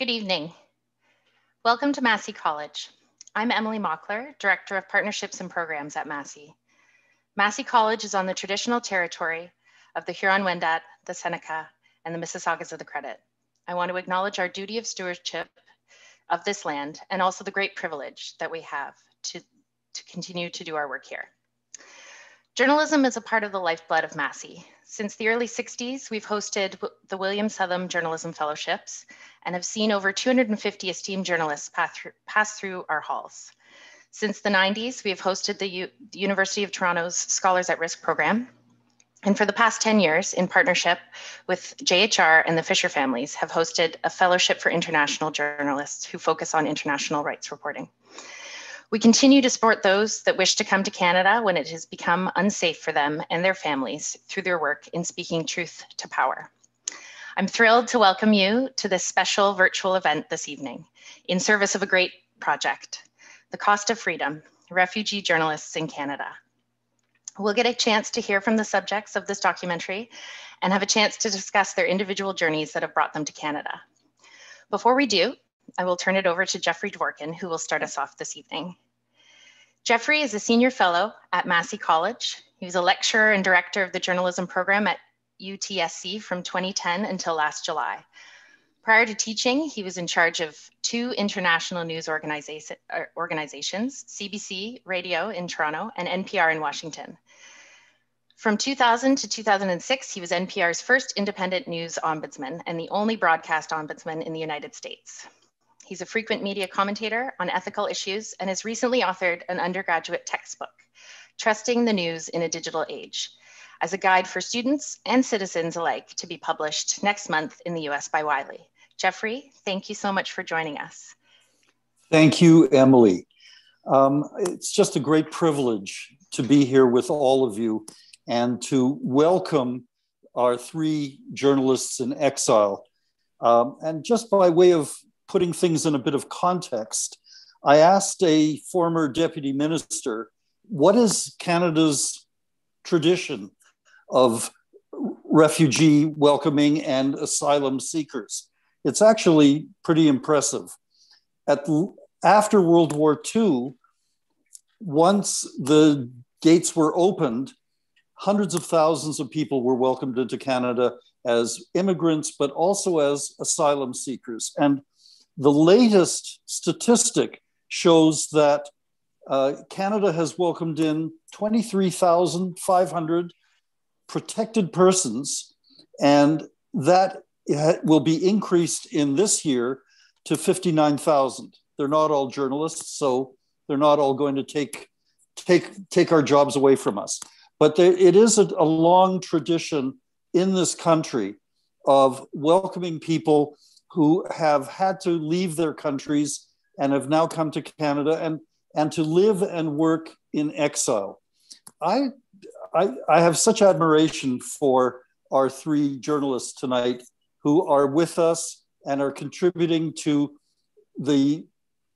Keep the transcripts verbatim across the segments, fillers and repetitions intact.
Good evening. Welcome to Massey College. I'm Emily Mockler, Director of Partnerships and Programs at Massey. Massey College is on the traditional territory of the Huron-Wendat, the Seneca, and the Mississaugas of the Credit. I want to acknowledge our duty of stewardship of this land and also the great privilege that we have to, to continue to do our work here. Journalism is a part of the lifeblood of Massey. Since the early sixties, we've hosted the William Southam Journalism Fellowships and have seen over two hundred fifty esteemed journalists pass through our halls. Since the nineties, we have hosted the U University of Toronto's Scholars at Risk program. And for the past ten years, in partnership with J H R and the Fisher families, have hosted a fellowship for international journalists who focus on international rights reporting. We continue to support those that wish to come to Canada when it has become unsafe for them and their families through their work in speaking truth to power. I'm thrilled to welcome you to this special virtual event this evening in service of a great project, The Cost of Freedom, Refugee Journalists in Canada. We'll get a chance to hear from the subjects of this documentary and have a chance to discuss their individual journeys that have brought them to Canada. Before we do, I will turn it over to Jeffrey Dvorkin, who will start us off this evening. Jeffrey is a senior fellow at Massey College. He was a lecturer and director of the journalism program at U T S C from twenty ten until last July. Prior to teaching, he was in charge of two international news organiza- organizations, C B C Radio in Toronto and N P R in Washington. From two thousand to two thousand six, he was N P R's first independent news ombudsman and the only broadcast ombudsman in the United States. He's a frequent media commentator on ethical issues and has recently authored an undergraduate textbook, Trusting the News in a Digital Age, as a guide for students and citizens alike, to be published next month in the U S by Wiley. Jeffrey, thank you so much for joining us. Thank you, Emily. Um, it's just a great privilege to be here with all of you and to welcome our three journalists in exile. Um, and just by way of putting things in a bit of context, I asked a former deputy minister, what is Canada's tradition of refugee welcoming and asylum seekers? It's actually pretty impressive. At, after World War Two, once the gates were opened, hundreds of thousands of people were welcomed into Canada as immigrants, but also as asylum seekers. And the latest statistic shows that uh, Canada has welcomed in twenty-three thousand five hundred protected persons, and that will be increased in this year to fifty-nine thousand. They're not all journalists, so they're not all going to take, take, take our jobs away from us. But there, it is a, a long tradition in this country of welcoming people who have had to leave their countries and have now come to Canada and, and to live and work in exile. I, I, I have such admiration for our three journalists tonight who are with us and are contributing to the,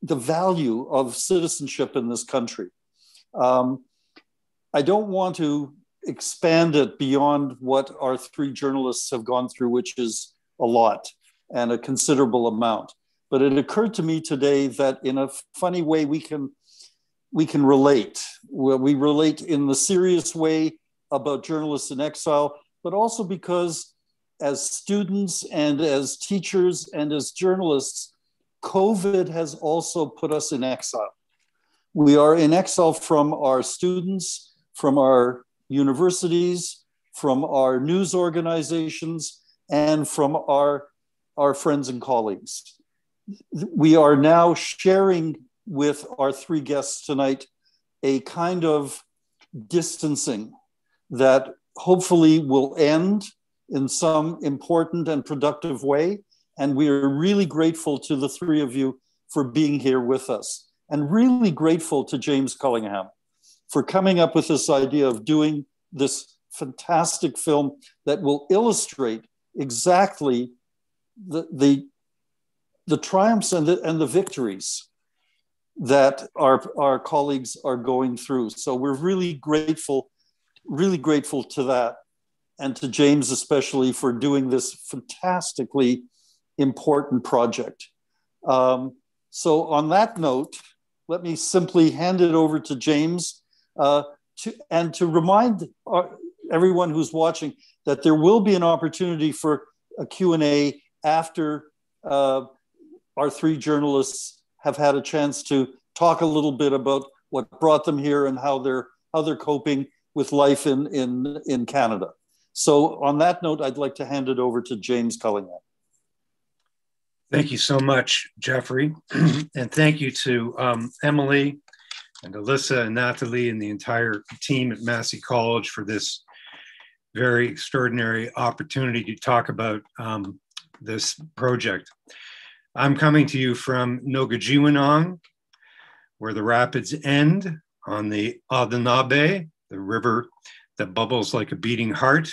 the value of citizenship in this country. Um, I don't want to expand it beyond what our three journalists have gone through, which is a lot and a considerable amount. But it occurred to me today that in a funny way, we can, we can relate. We relate in the serious way about journalists in exile, but also because as students and as teachers and as journalists, COVID has also put us in exile. We are in exile from our students, from our universities, from our news organizations, and from our our friends and colleagues. We are now sharing with our three guests tonight a kind of distancing that hopefully will end in some important and productive way. And we are really grateful to the three of you for being here with us, and really grateful to James Cullingham for coming up with this idea of doing this fantastic film that will illustrate exactly The, the the triumphs and the and the victories that our our colleagues are going through. So we're really grateful, really grateful to that, and to James especially for doing this fantastically important project. Um, so on that note, let me simply hand it over to James uh, to, and to remind our, everyone who's watching that there will be an opportunity for a Q and A after uh, our three journalists have had a chance to talk a little bit about what brought them here and how they're, how they're coping with life in, in, in Canada. So on that note, I'd like to hand it over to James Cullingham. Thank you so much, Jeffrey. And thank you to um, Emily and Alyssa and Natalie and the entire team at Massey College for this very extraordinary opportunity to talk about um, this project. I'm coming to you from Nogajewanong, where the rapids end on the Otonabee, the river that bubbles like a beating heart,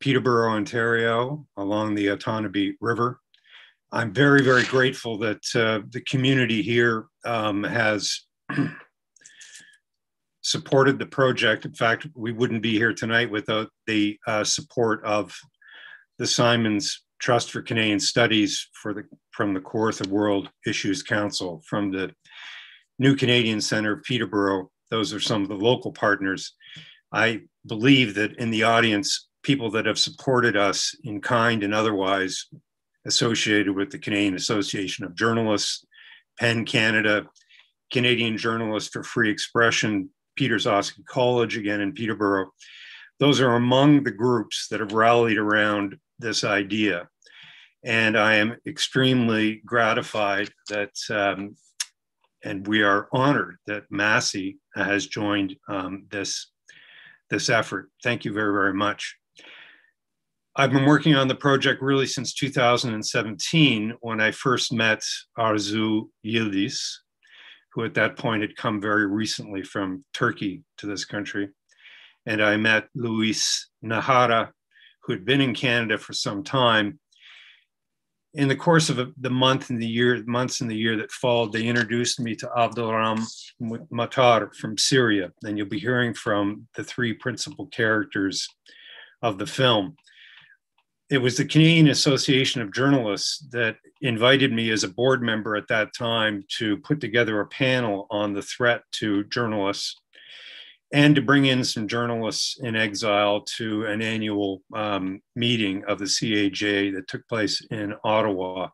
Peterborough, Ontario, along the Otonabee River. I'm very, very grateful that uh, the community here um, has supported the project. In fact, we wouldn't be here tonight without the uh, support of the Simons Trust for Canadian Studies for the, from the Kawartha World Issues Council, from the New Canadian Centre of Peterborough. Those are some of the local partners. I believe that in the audience, people that have supported us in kind and otherwise, associated with the Canadian Association of Journalists, PEN Canada, Canadian Journalists for Free Expression, Peters Oske College, again in Peterborough. Those are among the groups that have rallied around this idea. And I am extremely gratified that, um, and we are honored that Massey has joined um, this, this effort. Thank you very, very much. I've been working on the project really since two thousand seventeen, when I first met Arzu Yildiz, who at that point had come very recently from Turkey to this country. And I met Luis Nájera, who had been in Canada for some time. In the course of the month and the year, months in the year that followed, they introduced me to Abdulrahman Matar from Syria. And you'll be hearing from the three principal characters of the film. It was the Canadian Association of Journalists that invited me as a board member at that time to put together a panel on the threat to journalists and to bring in some journalists in exile to an annual um, meeting of the C A J that took place in Ottawa.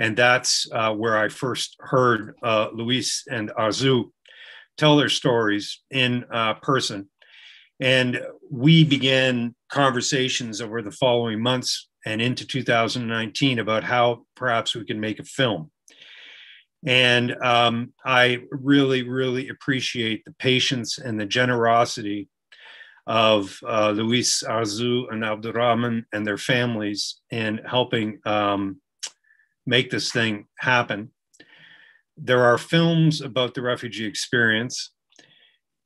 And that's uh, where I first heard uh, Luis and Arzu tell their stories in uh, person. And we began conversations over the following months and into two thousand nineteen about how perhaps we can make a film. And um, I really, really appreciate the patience and the generosity of uh, Luis, Arzu, and Abdurrahman and their families in helping um, make this thing happen. There are films about the refugee experience,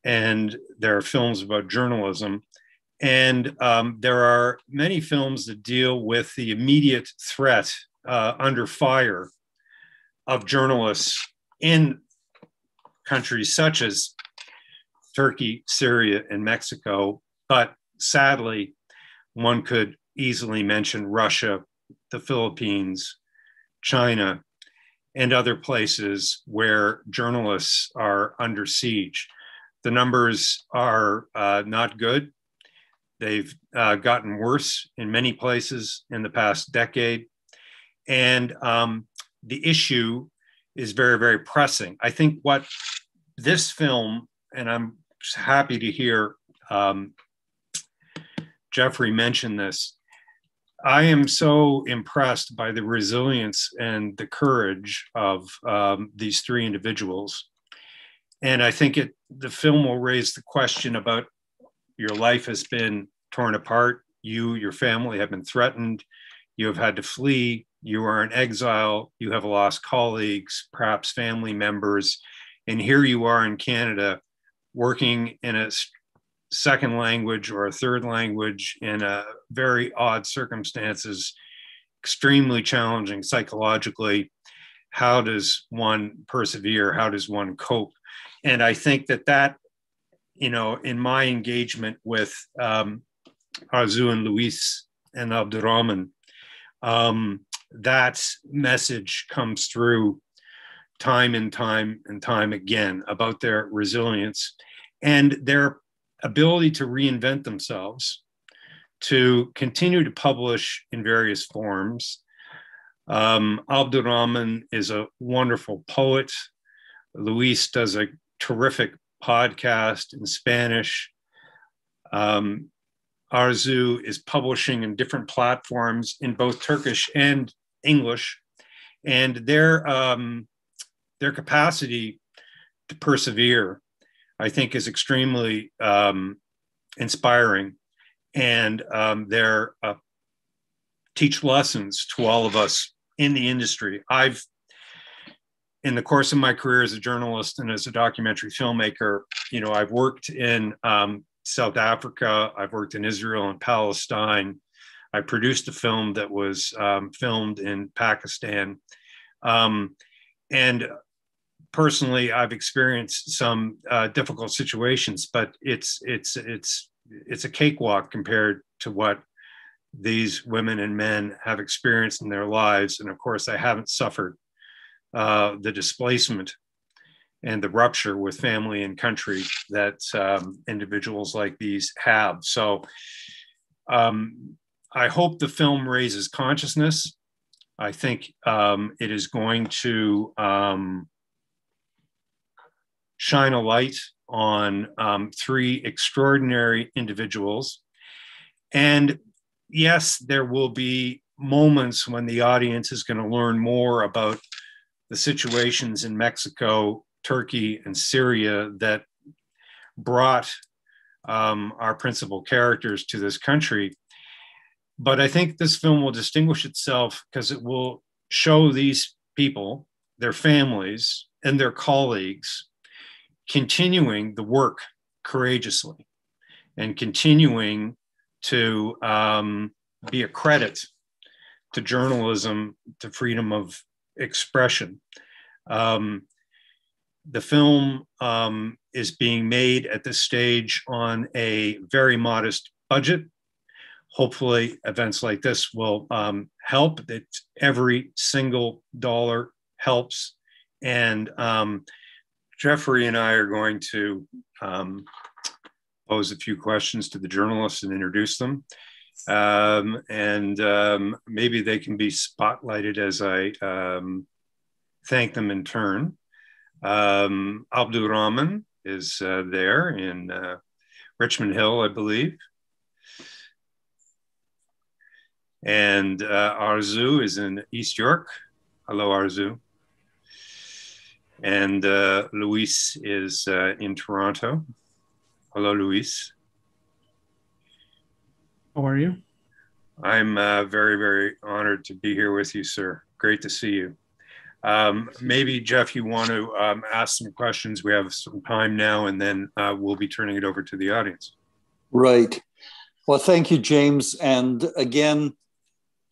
and there are films about journalism. And um, there are many films that deal with the immediate threat uh, under fire of journalists in countries such as Turkey, Syria, and Mexico. But sadly, one could easily mention Russia, the Philippines, China, and other places where journalists are under siege. The numbers are uh, not good. They've uh, gotten worse in many places in the past decade. And um, the issue is very, very pressing. I think what this film, and I'm happy to hear um, Jeffrey mention this, I am so impressed by the resilience and the courage of um, these three individuals. And I think it, the film will raise the question about your life has been torn apart. You, your family have been threatened. You have had to flee. You are in exile. You have lost colleagues, perhaps family members. And here you are in Canada working in a second language or a third language in a very odd circumstances, extremely challenging psychologically. How does one persevere? How does one cope? And I think that that, you know, in my engagement with um, Arzu and Luis and Abdurrahman, um, that message comes through time and time and time again about their resilience and their ability to reinvent themselves, to continue to publish in various forms. Um, Abdulrahman is a wonderful poet. Luis does a terrific podcast in Spanish. Um, Arzu is publishing in different platforms in both Turkish and English, and their um, their capacity to persevere, I think, is extremely um, inspiring, and um, their uh, teach lessons to all of us in the industry. I've, in the course of my career as a journalist and as a documentary filmmaker, you know, I've worked in um, South Africa, I've worked in Israel and Palestine. I produced a film that was um, filmed in Pakistan. Um, and personally, I've experienced some uh, difficult situations, but it's, it's, it's, it's a cakewalk compared to what these women and men have experienced in their lives. And of course, I haven't suffered uh, the displacement and the rupture with family and country that um, individuals like these have. So um, I hope the film raises consciousness. I think um, it is going to um, shine a light on um, three extraordinary individuals. And yes, there will be moments when the audience is going to learn more about the situations in Mexico, Turkey, and Syria that brought um, our principal characters to this country. But I think this film will distinguish itself because it will show these people, their families, and their colleagues continuing the work courageously and continuing to um, be a credit to journalism, to freedom of expression. Um, The film um, is being made at this stage on a very modest budget. Hopefully events like this will um, help, that every single dollar helps. And um, Jeffrey and I are going to um, pose a few questions to the journalists and introduce them. Um, and um, maybe they can be spotlighted as I um, thank them in turn. Um, Abdulrahman is uh, there in uh, Richmond Hill, I believe. And uh, Arzu is in East York. Hello, Arzu. And uh, Luis is uh, in Toronto. Hello, Luis. How are you? I'm uh, very, very honored to be here with you, sir. Great to see you. Um, maybe, Jeff, you want to um, ask some questions. We have some time now, and then uh, we'll be turning it over to the audience. Right. Well, thank you, James. And again,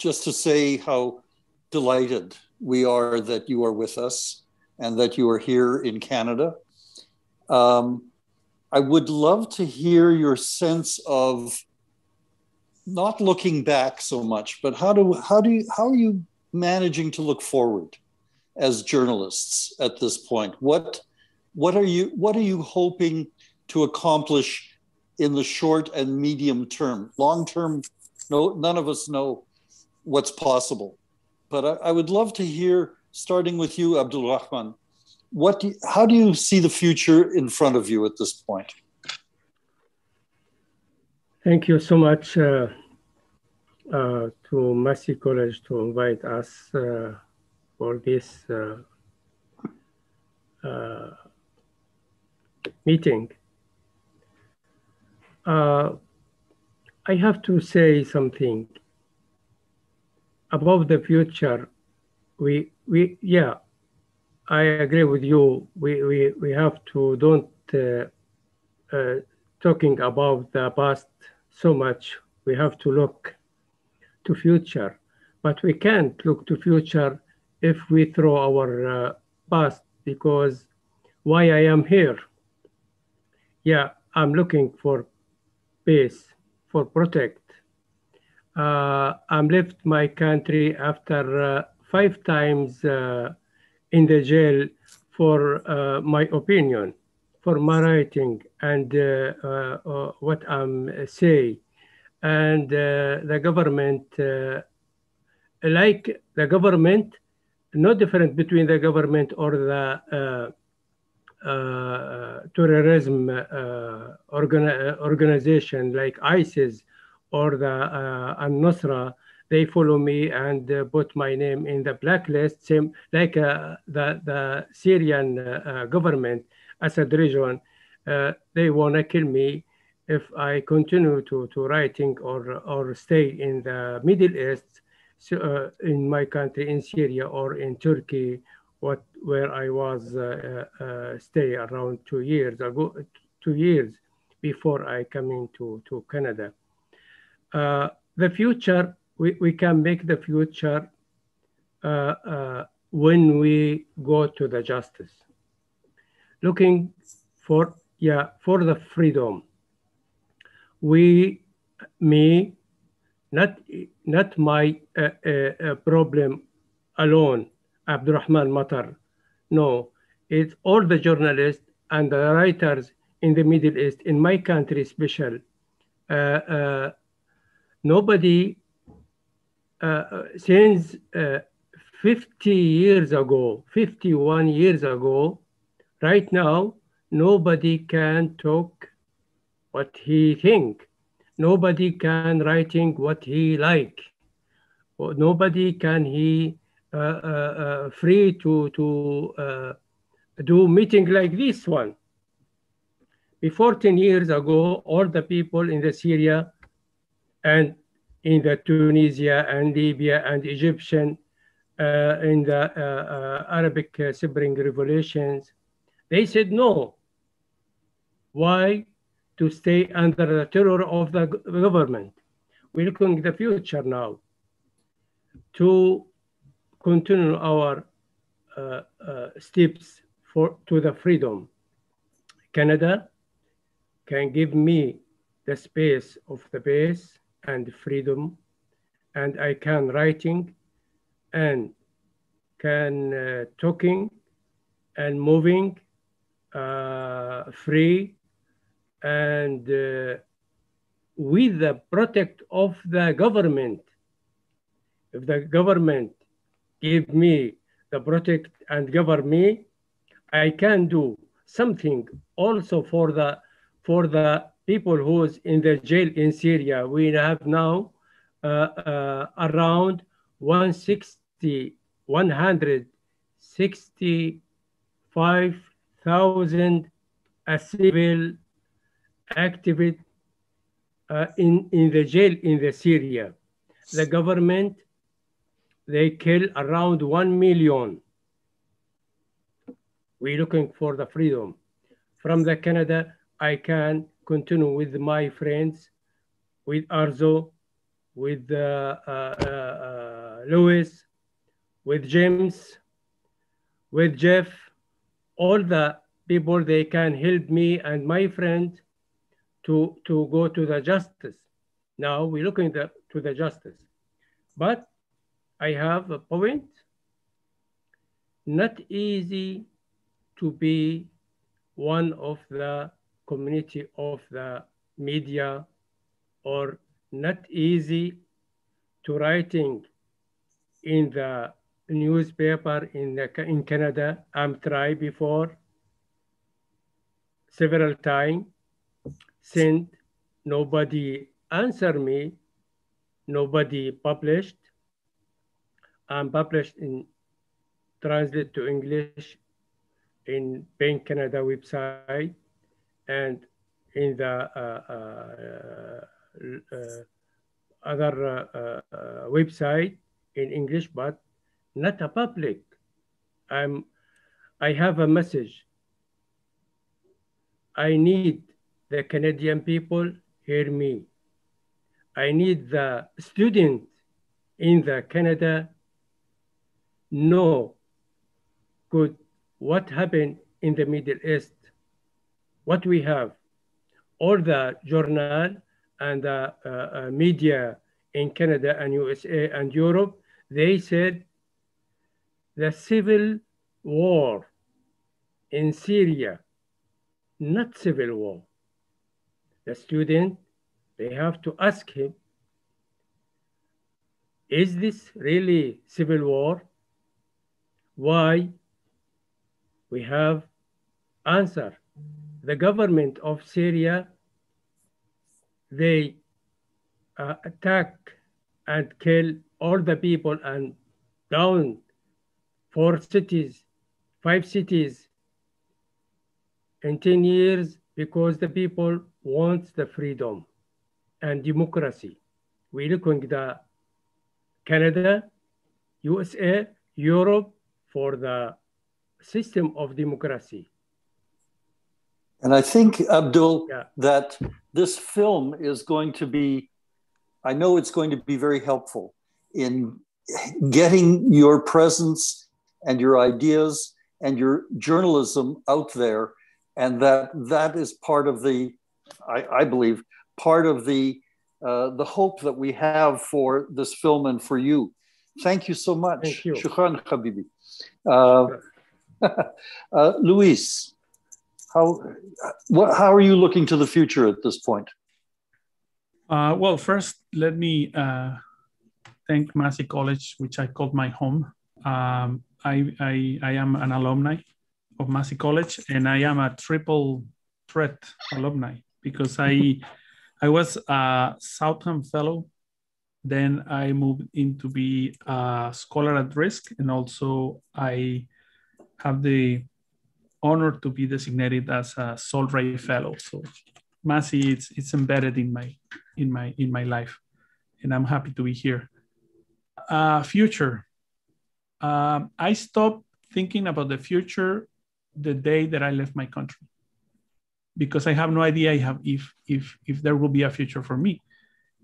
just to say how delighted we are that you are with us and that you are here in Canada. Um, I would love to hear your sense of not looking back so much, but how do, how do you, how are you managing to look forward as journalists at this point? What, what are you, what are you hoping to accomplish in the short and medium term? Long term, no, none of us know what's possible. But I, I would love to hear, starting with you, Abdulrahman, what do you, how do you see the future in front of you at this point? Thank you so much uh, uh, to Massey College to invite us uh, for this uh, uh, meeting. Uh, I have to say something about the future. We, we, yeah, I agree with you. We, we, we have to don't uh, uh, talking about the past so much. We have to look to future, but we can't look to future if we throw our uh, past, because why I am here? Yeah, I'm looking for peace, for protect. uh, I'm left my country after uh, five times uh, in the jail for uh, my opinion, for my writing and uh, uh, what I'm saying. And uh, the government, uh, like the government, no difference between the government or the uh, uh, terrorism uh, organ organization like ISIS or the uh, Al-Nusra. They follow me and uh, put my name in the blacklist, same like uh, the, the Syrian uh, government, Assad region. Uh, they wanna kill me if I continue to, to writing or, or stay in the Middle East, so, uh, in my country, in Syria or in Turkey, what, where I was uh, uh, stay around two years ago, two years before I coming to, to Canada. Uh, the future, we, we can make the future uh, uh, when we go to the justice. Looking for, yeah, for the freedom. We, me, not, not my uh, uh, problem alone, Abdulrahman Matar. No, it's all the journalists and the writers in the Middle East, in my country special. Uh, uh, nobody, uh, since uh, fifty years ago, fifty-one years ago, right now, nobody can talk what he think. Nobody can writing what he like. Nobody can he uh, uh, free to, to uh, do meeting like this one. Before ten years ago, all the people in the Syria and in the Tunisia and Libya and Egyptian uh, in the uh, uh, Arabic uh, Spring revolutions, they said no. Why? To stay under the terror of the government. We're looking at the future now to continue our uh, uh, steps for, to the freedom. Canada can give me the space of the base and freedom, and I can writing and can uh, talking and moving uh, free and uh, with the protect of the government. If the government give me the protect and govern me, I can do something also for the, for the people who is in the jail in Syria. We have now uh, uh, around one hundred sixty-five thousand civil activate uh, in, in the jail in the Syria. The government, they kill around one million. We're looking for the freedom. From the Canada, I can continue with my friends, with Arzu, with uh, uh, uh, Luis, with James, with Jeff, all the people, they can help me and my friend to, to go to the justice. Now we're looking the, to the justice. But I have a point, not easy to be one of the community of the media, or not easy to writing in the newspaper in, the, in Canada. I'm tried before several times. Since nobody answered me, nobody published. I'm published in translate to English in PEN Canada website and in the uh, uh, uh, other uh, uh, website in English, but not a public. I'm, I have a message. I need the Canadian people hear me. I need the student in the Canada know good what happened in the Middle East, what we have. All the journal and the uh, uh, media in Canada and U S A and Europe, they said the civil war in Syria, not civil war. The student, they have to ask him, is this really civil war? Why? We have answer. The government of Syria, they uh, attack and kill all the people and down four cities, five cities in ten years because the people want the freedom and democracy. We looking at Canada, U S A, Europe for the system of democracy. And I think, Abdul, yeah. that this film is going to be, I know it's going to be very helpful in getting your presence and your ideas and your journalism out there. And that that is part of the, I, I believe, part of the, uh, the hope that we have for this film and for you. Thank you so much. Thank you. Shukran, Habibi. Uh, uh, Luis. How, what, how are you looking to the future at this point? Uh, well, first, let me uh, thank Massey College, which I called my home. Um, I, I, I am an alumni of Massey College, and I am a triple threat alumni because I, I was a Southam Fellow. Then I moved in to be a Scholar at Risk, and also I have the honored to be designated as a Solray Fellow. So Massey, it's it's embedded in my in my in my life, and I'm happy to be here. Uh, future, um, I stopped thinking about the future the day that I left my country, because I have no idea I have if if if there will be a future for me,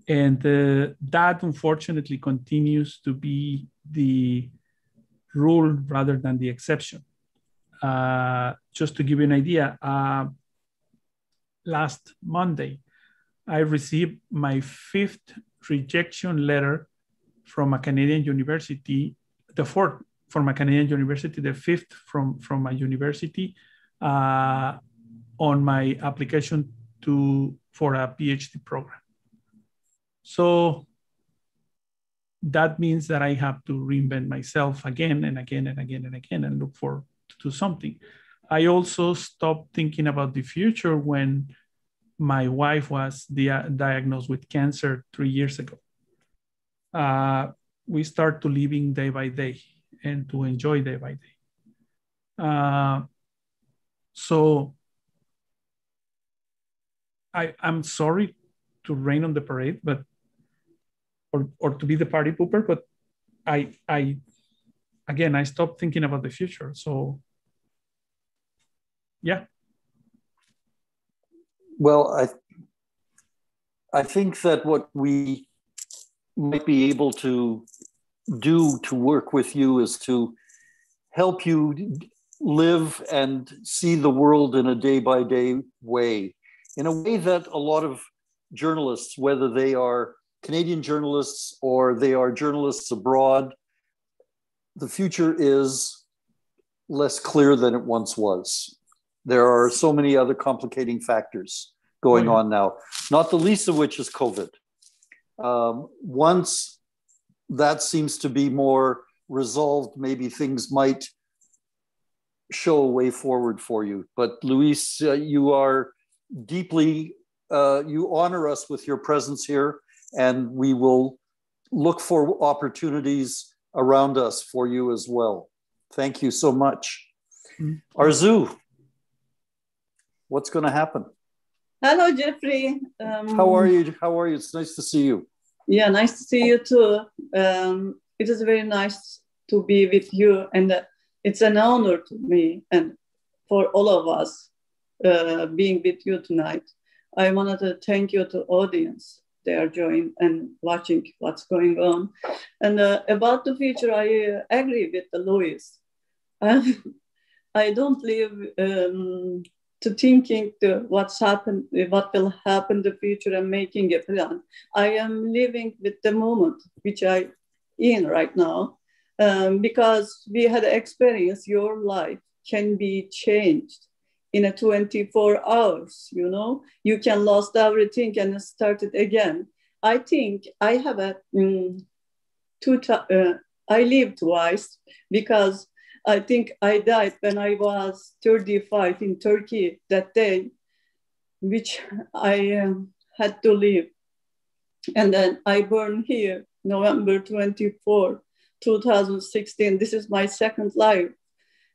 and uh, that unfortunately continues to be the rule rather than the exception. Uh, just to give you an idea, uh, last Monday, I received my fifth rejection letter from a Canadian university, the fourth from a Canadian university, the fifth from, from a university uh, on my application to for a PhD program. So that means that I have to reinvent myself again and again and again and again and look for to something. I also stopped thinking about the future when my wife was dia diagnosed with cancer three years ago. Uh, we start to living day by day and to enjoy day by day. Uh, so I, I'm sorry to rain on the parade, but or, or to be the party pooper, but I, I Again, I stopped thinking about the future. So, yeah. Well, I, I think that what we might be able to do to work with you is to help you live and see the world in a day-by-day way, in a way that a lot of journalists, whether they are Canadian journalists or they are journalists abroad, the future is less clear than it once was. There are so many other complicating factors going mm-hmm. on now, not the least of which is COVID. Um, once that seems to be more resolved, maybe things might show a way forward for you. But Luis, uh, you are deeply, uh, you honor us with your presence here, and we will look for opportunities around us for you as well. Thank you so much. Arzu, what's going to happen? Hello, Jeffrey. Um, How are you? How are you? It's nice to see you. Yeah, nice to see you too. Um, it is very nice to be with you, and uh, it's an honor to me and for all of us uh, being with you tonight. I wanted to thank you to audience. They are joined and watching what's going on. And uh, about the future, I uh, agree with Luis. I don't live um, to thinking to what's happened, what will happen in the future, and making a plan. I am living with the moment, which I'm in right now, um, because we had experience your life can be changed in a twenty-four hours, you know, you can lose everything and start it again. I think I have a, um, two uh, I live twice because I think I died when I was thirty-five in Turkey that day, which I um, had to leave. And then I born here, November twenty-fourth, two thousand sixteen. This is my second life.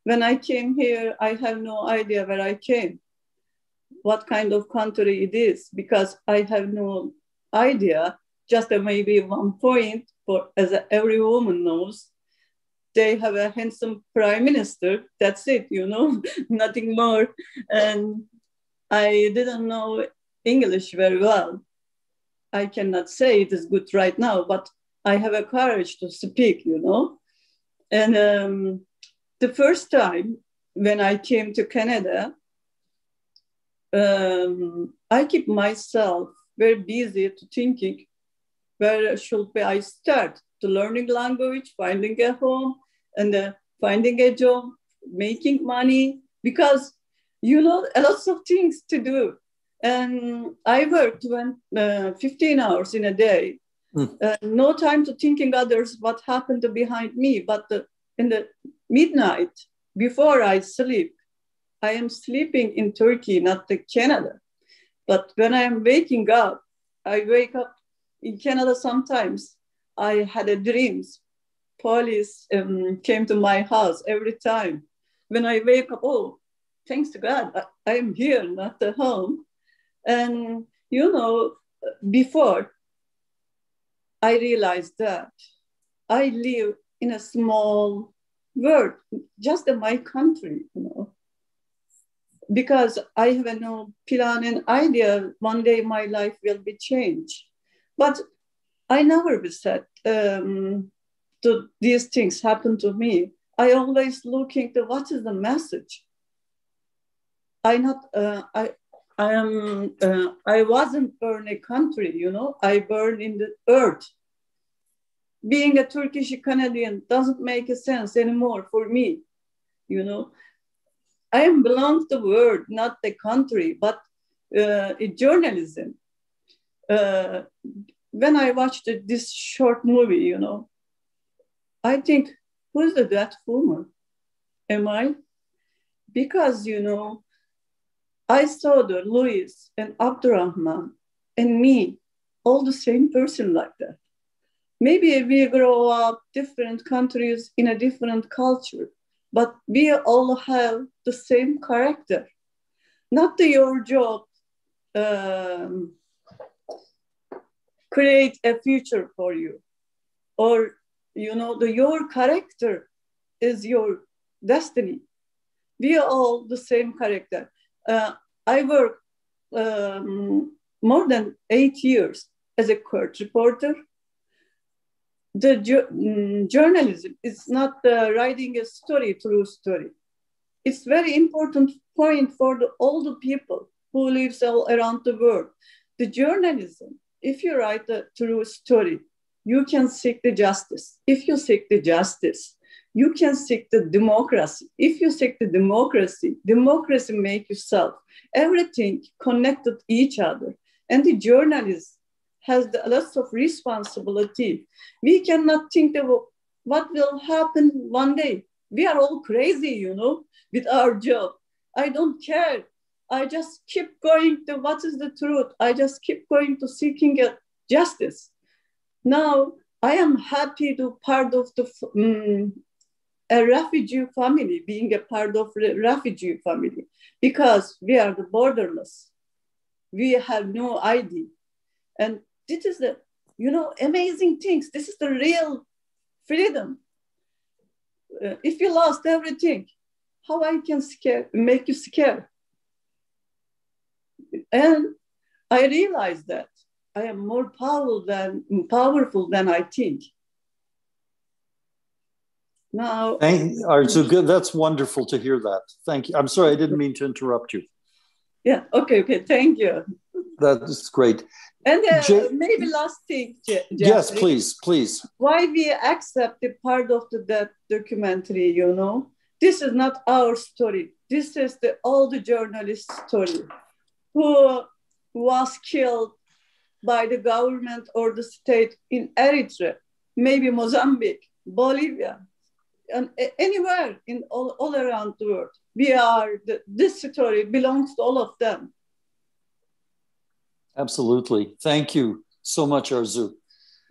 When I came here, I have no idea where I came, what kind of country it is, because I have no idea, just maybe one point for, as every woman knows, they have a handsome prime minister, that's it, you know, nothing more. And I didn't know English very well. I cannot say it is good right now, but I have a courage to speak, you know. And um, the first time when I came to Canada, um, I keep myself very busy to thinking, where should I start? To learning language, finding a home, and uh, finding a job, making money, because you know, a lot of things to do. And I worked when, uh, fifteen hours in a day. Mm. Uh, no time to thinking others what happened behind me, but the, in the midnight, before I sleep, I am sleeping in Turkey, not the Canada. But when I am waking up, I wake up in Canada sometimes. I had a dreams. Police um, came to my house every time. When I wake up, oh, thanks to God, I, I am here, not at home. And, you know, before I realized that I live in a small world, just in my country, you know, because I have no plan and idea. One day my life will be changed. But I never was said um, to these things happen to me. I always looking to what is the message. I not uh, I I am uh, I wasn't born a country, you know. I born in the earth. Being a Turkish Canadian doesn't make a sense anymore for me, you know. I am belong to the world, not the country, but uh, in journalism. Uh, When I watched this short movie, you know, I think, who's that woman? Am I? Because, you know, I saw the Luis and Abdulrahman and me, all the same person like that. Maybe we grow up different countries in a different culture, but we all have the same character. Not the, your job, um, create a future for you, or, you know, the, your character is your destiny. We are all the same character. Uh, I worked um, more than eight years as a court reporter. The ju- um, journalism is not uh, writing a story, true story. It's very important point for the, all the people who lives all around the world. The journalism, if you write a true story, you can seek the justice. If you seek the justice, you can seek the democracy. If you seek the democracy, democracy make yourself. Everything connected to each other. And the journalist has the, lots of responsibility. We cannot think about what will happen one day. We are all crazy, you know, with our job. I don't care. I just keep going to what is the truth. I just keep going to seeking justice. Now, I am happy to part of the um, a refugee family, being a part of the refugee family, because we are the borderless. We have no I D. And this is the, you know, amazing things. This is the real freedom. Uh, if you lost everything, how I can scare, make you scared? And I realized that I am more powerful than, powerful than I think. Now, Thank, Arzu, that's wonderful to hear that. Thank you. I'm sorry, I didn't mean to interrupt you. Yeah, okay, okay, thank you. That's great. And uh, Je- maybe last thing, Je- Jeffrey, yes, please, please. Why we accept the part of the that documentary, you know? This is not our story. This is the old journalist story who was killed by the government or the state in Eritrea, maybe Mozambique, Bolivia, and anywhere in all, all around the world. We are, the, this story belongs to all of them. Absolutely. Thank you so much, Arzu.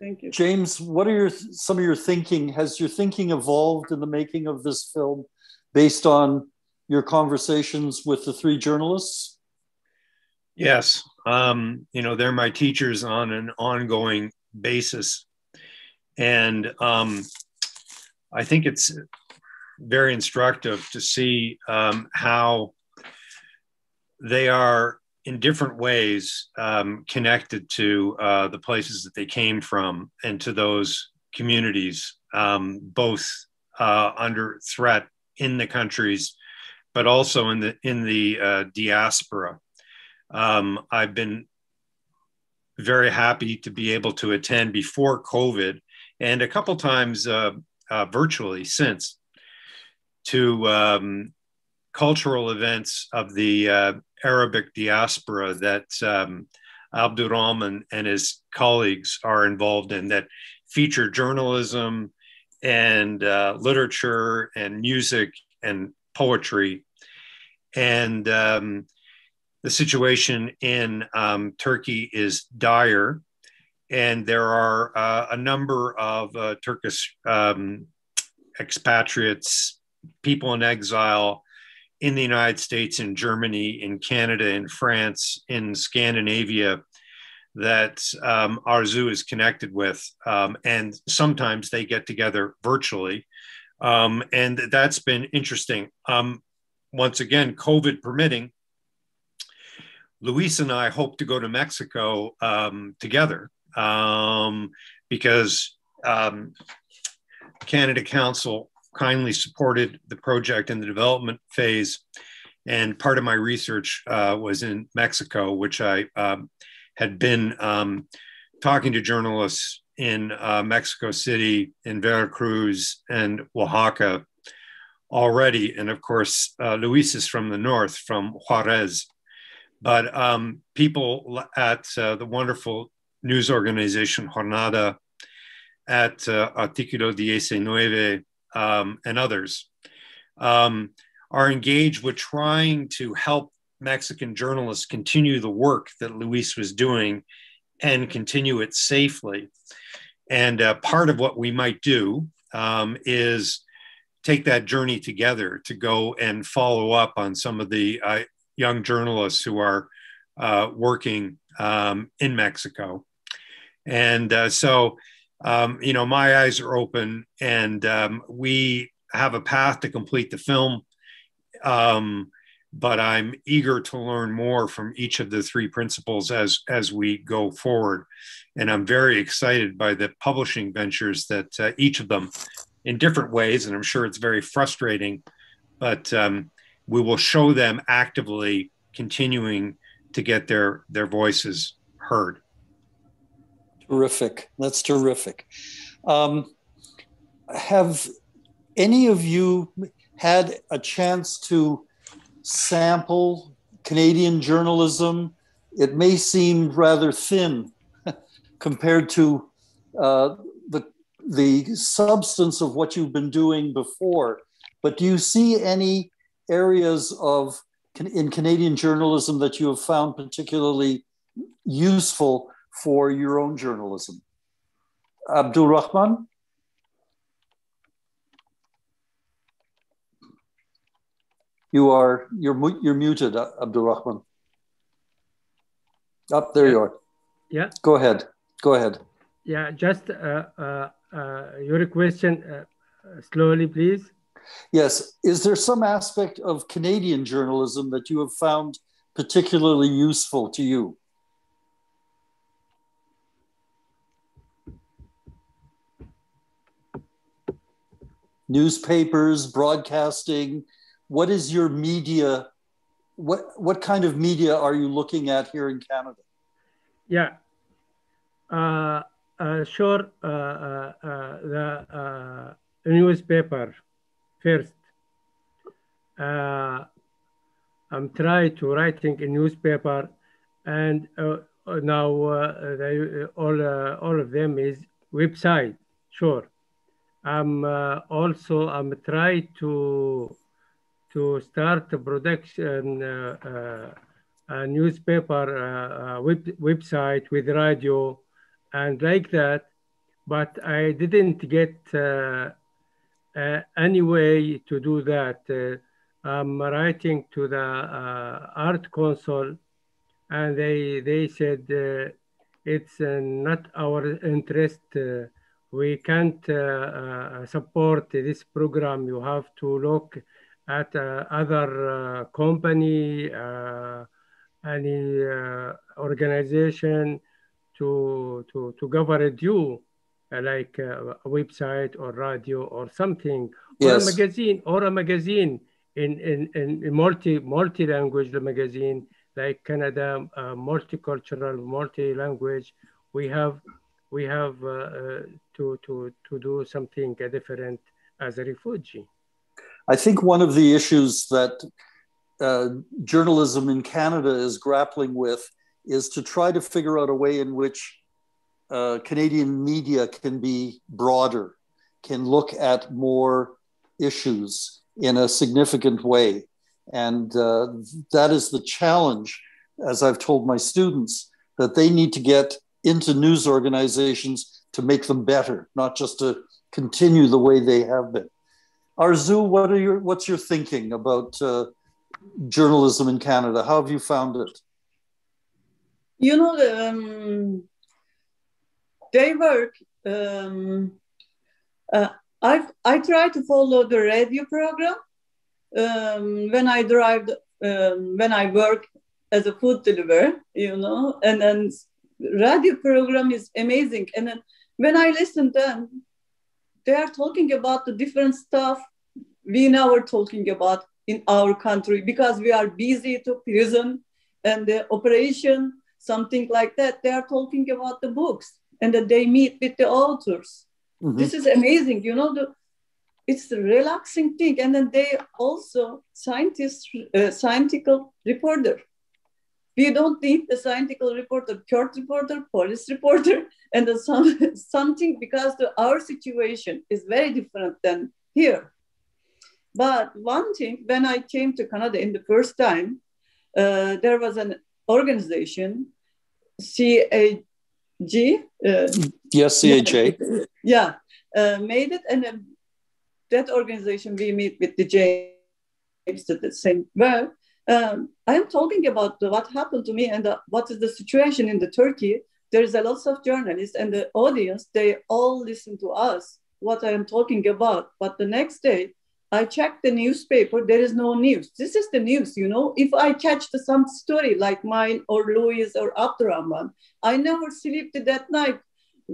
Thank you. James, what are your some of your thinking? Has your thinking evolved in the making of this film based on your conversations with the three journalists? Yes. Um, you know, they're my teachers on an ongoing basis. And um, I think it's very instructive to see um, how they are in different ways um, connected to uh, the places that they came from and to those communities, um, both uh, under threat in the countries, but also in the, in the uh, diaspora. Um, I've been very happy to be able to attend before COVID and a couple times uh, uh, virtually since to um, cultural events of the uh, Arabic diaspora that um, Abdulrahman and his colleagues are involved in that feature journalism and uh, literature and music and poetry. And um, the situation in um, Turkey is dire. And there are uh, a number of uh, Turkish um, expatriates, people in exile in the United States, in Germany, in Canada, in France, in Scandinavia, that um, Arzu is connected with. Um, and sometimes they get together virtually. Um, and that's been interesting. Um, once again, COVID permitting, Luis and I hope to go to Mexico um, together um, because um, Canada Council kindly supported the project in the development phase. And part of my research uh, was in Mexico, which I um, had been um, talking to journalists in uh, Mexico City, in Veracruz and Oaxaca already. And of course, uh, Luis is from the north, from Juarez. But um, people at uh, the wonderful news organization Jornada, at uh, Artículo diecinueve, Um, and others um, are engaged with trying to help Mexican journalists continue the work that Luis was doing and continue it safely. And uh, part of what we might do um, is take that journey together to go and follow up on some of the uh, young journalists who are uh, working um, in Mexico. And uh, so Um, you know, my eyes are open and um, we have a path to complete the film, um, but I'm eager to learn more from each of the three principals as, as we go forward. And I'm very excited by the publishing ventures that uh, each of them in different ways, and I'm sure it's very frustrating, but um, we will show them actively continuing to get their, their voices heard. Terrific. That's terrific. Um, have any of you had a chance to sample Canadian journalism? It may seem rather thin compared to uh, the, the substance of what you've been doing before, but do you see any areas of in Canadian journalism that you have found particularly useful for your own journalism? Abdulrahman? You are, you're you're muted, Abdulrahman. Up, oh, there yeah. you are. Yeah. Go ahead, go ahead. Yeah, just uh, uh, uh, your question uh, slowly, please. Yes, is there some aspect of Canadian journalism that you have found particularly useful to you? Newspapers, broadcasting, what is your media what what kind of media are you looking at here in Canada? Yeah, uh, uh, sure. Uh, uh, uh, the uh, newspaper first. Uh, I'm trying to writing a newspaper, and uh, now uh, they, all uh, all of them is website. Sure, I'm uh, also I'm trying to to start a production uh, uh, a newspaper uh, uh, web, website with radio and like that, but I didn't get uh, uh, any way to do that. Uh, I'm writing to the uh, Art Council, and they they said uh, it's uh, not our interest. Uh, we can't uh, uh, support this program. You have to look at uh, other uh, company, uh, any uh, organization to to to govern you, uh, like uh, a website or radio or something, yes. or a magazine or a magazine. In, in, in multi, multi-language magazine, like Canada, uh, multicultural, multi-language, we have, we have uh, uh, to, to, to do something different as a refugee. I think one of the issues that uh, journalism in Canada is grappling with is to try to figure out a way in which uh, Canadian media can be broader, can look at more issues in a significant way. And uh, that is the challenge, as I've told my students, that they need to get into news organizations to make them better, not just to continue the way they have been. Arzu, what are your, what's your thinking about uh, journalism in Canada? How have you found it? You know, um, they work, um, uh, I've, I try to follow the radio program um, when I drive, um, when I work as a food deliverer, you know, and then radio program is amazing. And then when I listen to them, they are talking about the different stuff we now are talking about in our country because we are busy to prison and the operation, something like that. They are talking about the books and that they meet with the authors. Mm-hmm. This is amazing, you know, the, it's a relaxing thing. And then they also scientists, uh, scientific reporter. We don't need the scientific reporter, court reporter, police reporter, and the some, something because the, our situation is very different than here. But one thing, when I came to Canada in the first time, uh, there was an organization, C A J. G? Uh, yes, C A J. Yeah, uh, made it. And then that organization, we meet with the James at the same well. Um, I am talking about the, what happened to me and the, what is the situation in the Turkey. There is a lot of journalists and the audience, they all listen to us, what I am talking about. But the next day, I checked the newspaper, there is no news. This is the news, you know. If I catch the, some story like mine or Louis or Abdulrahman, I never slept that night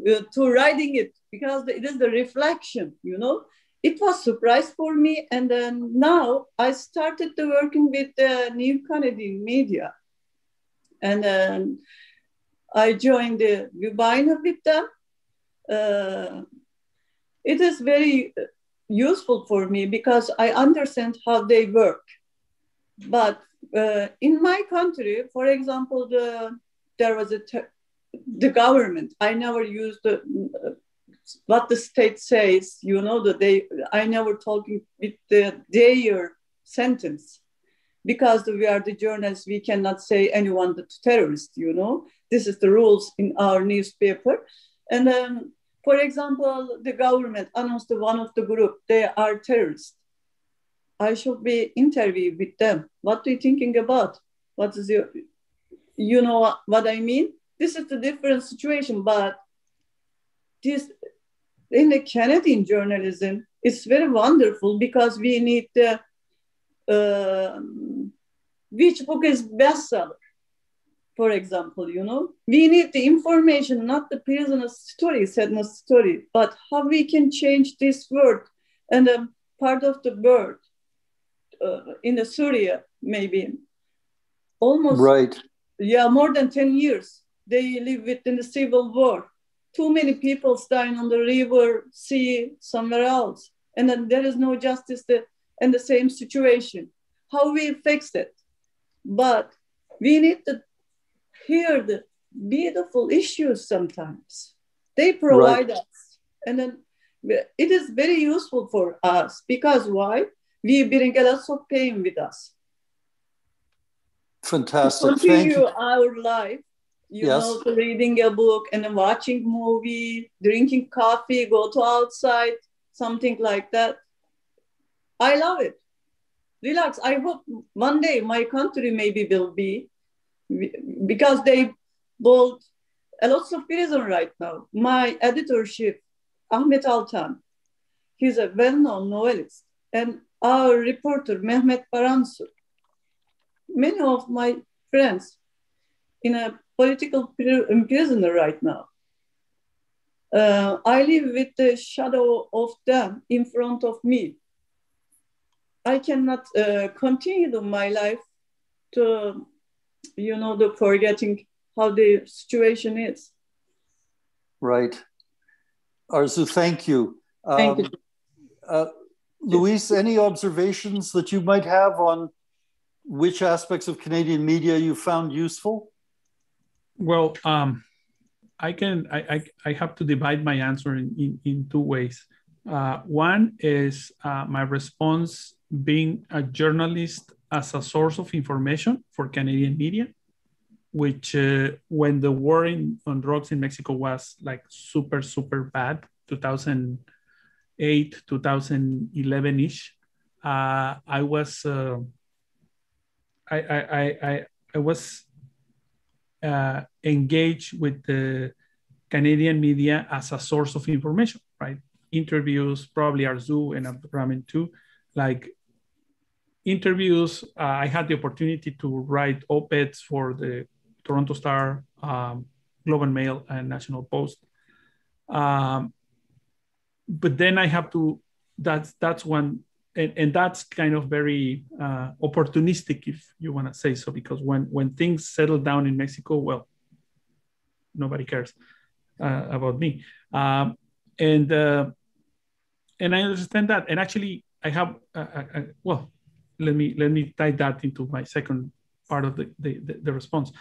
uh, to writing it because it is the reflection, you know. It was surprise for me. And then now I started to working with the uh, New Canadian Media. And then I joined the webinar with them. Uh, it is very... Uh, useful for me because I understand how they work. But uh, in my country, for example, the, there was a, the government, I never used the, uh, what the state says, you know, that they, I never talking with the, their sentence because we are the journalists, we cannot say anyone the terrorist, you know, this is the rules in our newspaper. And um, for example, the government announced one of the group, they are terrorists. I should be interviewed with them. What are you thinking about? What is your, you know what I mean? This is the different situation, but this in the Canadian journalism, it's very wonderful because we need the, uh, which book is bestseller. For example, you know, we need the information, not the prisoner's story, sadness story, but how we can change this world and um, part of the world uh, in the Syria, maybe almost, right. yeah, more than ten years. They live within the civil war. Too many people dying on the river, sea, somewhere else. And then there is no justice that, and the same situation. How we fix it? But we need to hear the beautiful issues sometimes. They provide right. us. And then it is very useful for us because why? We bring a lot of pain with us. Fantastic. Continue Thank you. Our life. You yes. know, to reading a book and then watching movie, drinking coffee, go to outside, something like that. I love it. Relax. I hope one day my country maybe will be, because they built a lot of prison right now. My editorship, Ahmet Altan, he's a well-known novelist, and our reporter, Mehmet Baransu. Many of my friends in a political prisoner right now. Uh, I live with the shadow of them in front of me. I cannot uh, continue my life to, you know, the forgetting how the situation is. Right. Arzu, thank you. Um, thank you. Uh, Luis, any observations that you might have on which aspects of Canadian media you found useful? Well, um, I can. I, I I have to divide my answer in in, in two ways. Uh, one is uh, my response being a journalist as a source of information for Canadian media, which uh, when the war in, on drugs in Mexico was like super super bad, two thousand eight, two thousand eleven ish, uh, I was uh, I, I I I was. Uh, engage with the Canadian media as a source of information, right? Interviews, probably Arzu and Abdulrahman too, like interviews. Uh, I had the opportunity to write op-eds for the Toronto Star, um, Globe and Mail, and National Post. Um, but then I have to, that's, that's one, and, and that's kind of very uh, opportunistic, if you want to say so, because when, when things settle down in Mexico, well, nobody cares uh, about me. Um, and uh, and I understand that. And actually, I have, uh, I, well, let me let me tie that into my second part of the, the, the response.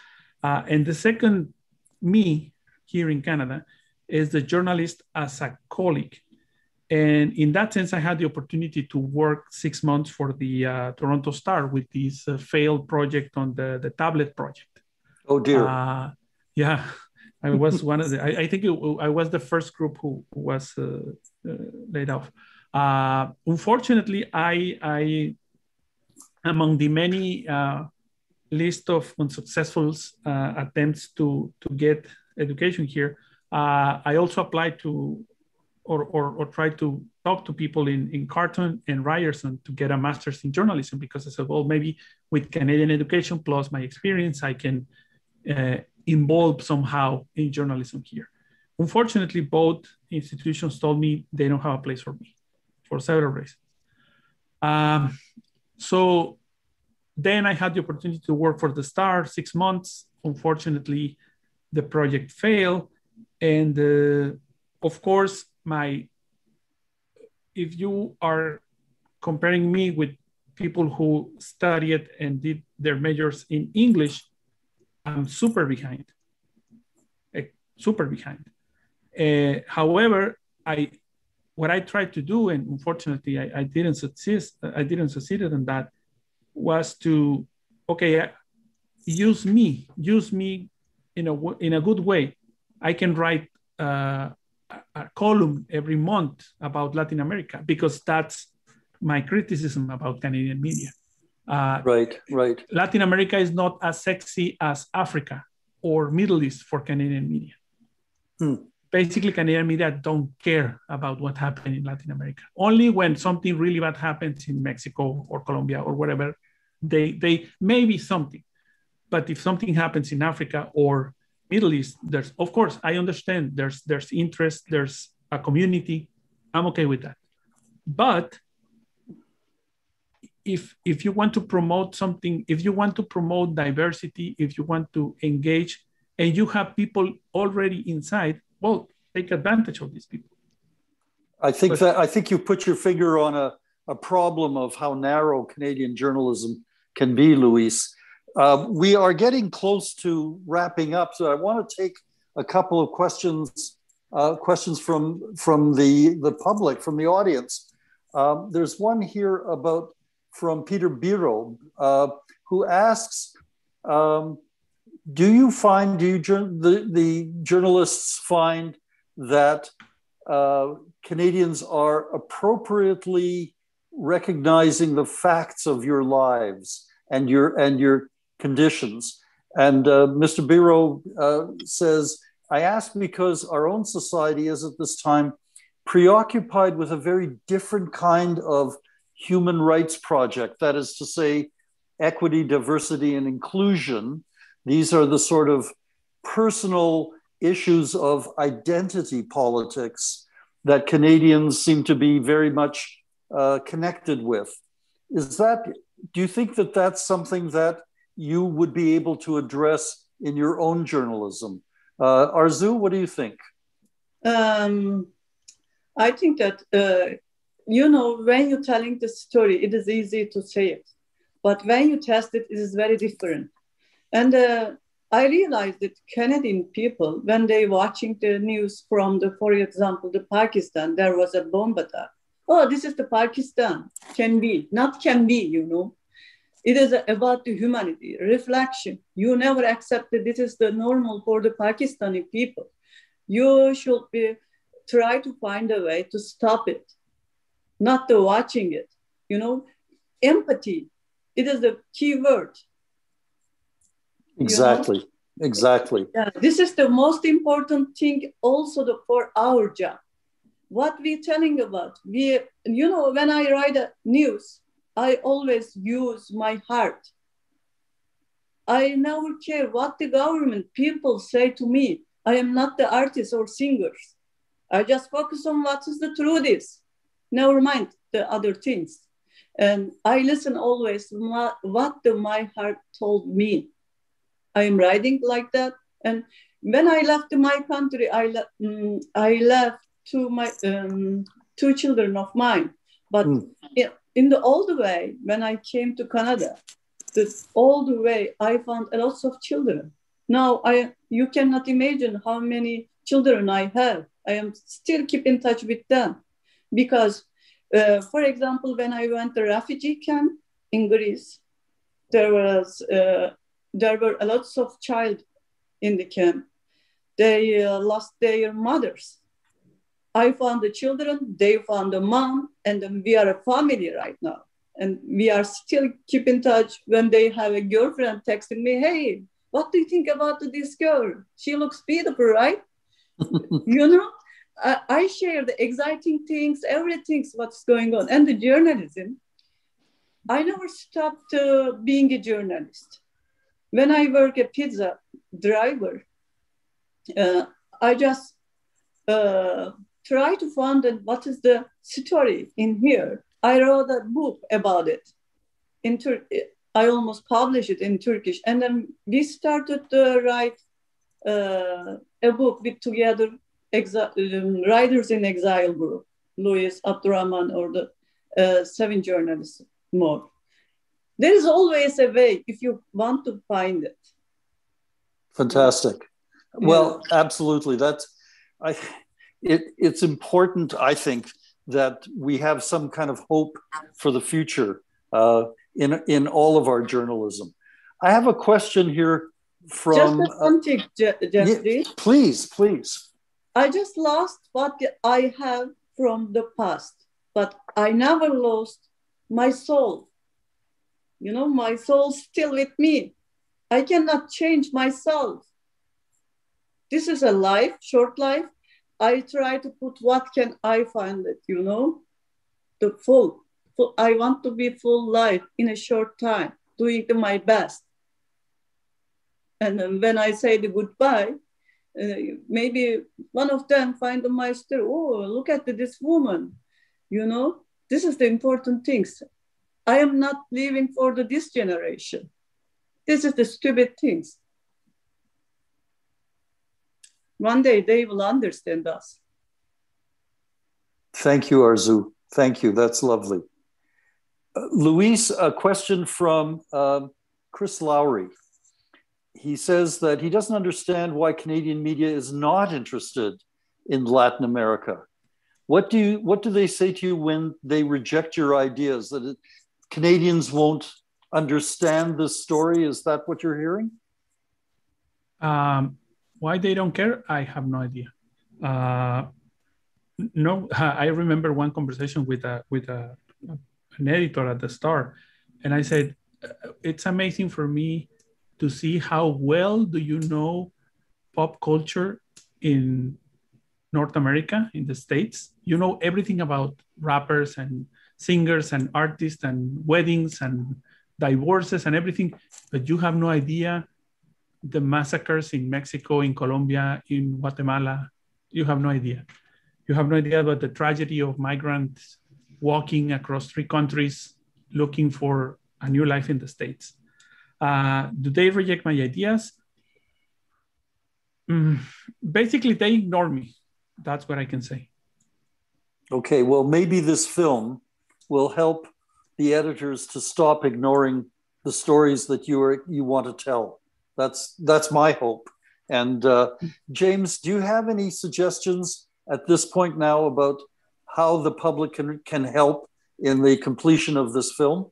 Uh, and the second me here in Canada is the journalist as a colleague. And in that sense, I had the opportunity to work six months for the uh, Toronto Star with this uh, failed project on the, the tablet project. Oh, dear. Uh, yeah, I was one of the, I, I think it, I was the first group who was uh, uh, laid off. Uh, unfortunately, I, I, among the many uh, list of unsuccessful uh, attempts to, to get education here, uh, I also applied to Or, or, or try to talk to people in, in Carleton and Ryerson to get a master's in journalism, because I said, well, maybe with Canadian education plus my experience, I can uh, involve somehow in journalism here. Unfortunately, both institutions told me they don't have a place for me for several reasons. Um, so then I had the opportunity to work for the Star six months. Unfortunately, the project failed. And uh, of course, My, if you are comparing me with people who studied and did their majors in English, I'm super behind, super behind. Uh, however, I, what I tried to do, and unfortunately I, I didn't succeed, I didn't succeed in that, was to, okay, use me, use me in a, in a good way. I can write, uh, a column every month about Latin America, because that's my criticism about Canadian media. Uh, right, right. Latin America is not as sexy as Africa or Middle East for Canadian media. Hmm. Basically, Canadian media don't care about what happened in Latin America. Only when something really bad happens in Mexico or Colombia or whatever, they, they maybe something. But if something happens in Africa or Middle East, there's, of course, I understand there's there's interest, there's a community. I'm okay with that. But if if you want to promote something, if you want to promote diversity, if you want to engage, and you have people already inside, well, take advantage of these people. I think but, that I think you put your finger on a, a problem of how narrow Canadian journalism can be, Luis. Uh, we are getting close to wrapping up, so I want to take a couple of questions uh, questions from from the the public, from the audience. Um, there's one here about from Peterborough uh, who asks, um, do you find do you the the journalists find that uh, Canadians are appropriately recognizing the facts of your lives and your and your conditions? And uh, Mister Biro uh, says, I ask because our own society is at this time preoccupied with a very different kind of human rights project. That is to say, equity, diversity, and inclusion. These are the sort of personal issues of identity politics that Canadians seem to be very much uh, connected with. Is that, do you think that that's something that you would be able to address in your own journalism? Uh, Arzu, what do you think? Um, I think that, uh, you know, when you're telling the story, it is easy to say it. But when you test it, it is very different. And uh, I realized that Canadian people, when they're watching the news from the, for example, the Pakistan, there was a bomb attack. Oh, this is the Pakistan, can be, not can be, you know. It is about the humanity, reflection. You never accept that this is the normal for the Pakistani people. You should be, try to find a way to stop it, not the watching it. You know, empathy, it is the key word. Exactly, you know? Exactly. Yeah, this is the most important thing also the, for our job. What we're telling about, we, you know, when I write a news, I always use my heart. I never care what the government people say to me. I am not the artist or singers. I just focus on what is the truth is. Never mind the other things. And I listen always what the, my heart told me. I am writing like that. And when I left my country, I, le um, I left two, my, um, two children of mine. But mm. it, in the old way, when I came to Canada, the old way, I found a lot of children. Now, I, you cannot imagine how many children I have. I am still keep in touch with them. Because, uh, for example, when I went to refugee camp in Greece, there, was, uh, there were a lot of child in the camp. They uh, lost their mothers. I found the children, they found the mom, and then we are a family right now. And we are still keep in touch when they have a girlfriend texting me, hey, what do you think about this girl? She looks beautiful, right? You know, I, I share the exciting things, everything, what's going on. And the journalism, I never stopped uh, being a journalist. When I work a pizza driver, uh, I just, uh, try to find out what is the story in here. I wrote a book about it. In Tur I almost published it in Turkish. And then we started to write uh, a book with together um, writers in exile group, Luis, Abdulrahman, or the uh, seven journalists more. There is always a way if you want to find it. Fantastic. Well, yeah. Absolutely. That's, I It, it's important, I think, that we have some kind of hope for the future uh, in, in all of our journalism. I have a question here from... Just something, uh, Jeffrey. Yeah, please, please. I just lost what I have from the past, but I never lost my soul. You know, my soul's still with me. I cannot change myself. This is a life, short life. I try to put what can I find it, you know, the full, full. I want to be full life in a short time, doing my best. And then when I say the goodbye, uh, maybe one of them find my story. Oh, look at this woman, you know, this is the important things. I am not living for the, this generation. This is the stupid things. One day they will understand us. Thank you, Arzu. Thank you, that's lovely. Uh, Luis, a question from uh, Chris Lowry. He says that he doesn't understand why Canadian media is not interested in Latin America. What do, you, what do they say to you when they reject your ideas, that it, Canadians won't understand this story? Is that what you're hearing? Um, why they don't care, I have no idea. Uh, no, I remember one conversation with, a, with a, an editor at the Star, and I said, it's amazing for me to see how well do you know pop culture in North America, in the States. You know everything about rappers and singers and artists and weddings and divorces and everything, but you have no idea the massacres in Mexico, in Colombia, in Guatemala. You have no idea. You have no idea about the tragedy of migrants walking across three countries looking for a new life in the States. Uh, do they reject my ideas? Mm, basically, they ignore me. That's what I can say. Okay, well, maybe this film will help the editors to stop ignoring the stories that you are, you want to tell. That's, that's my hope. And uh, James, do you have any suggestions at this point now about how the public can, can help in the completion of this film?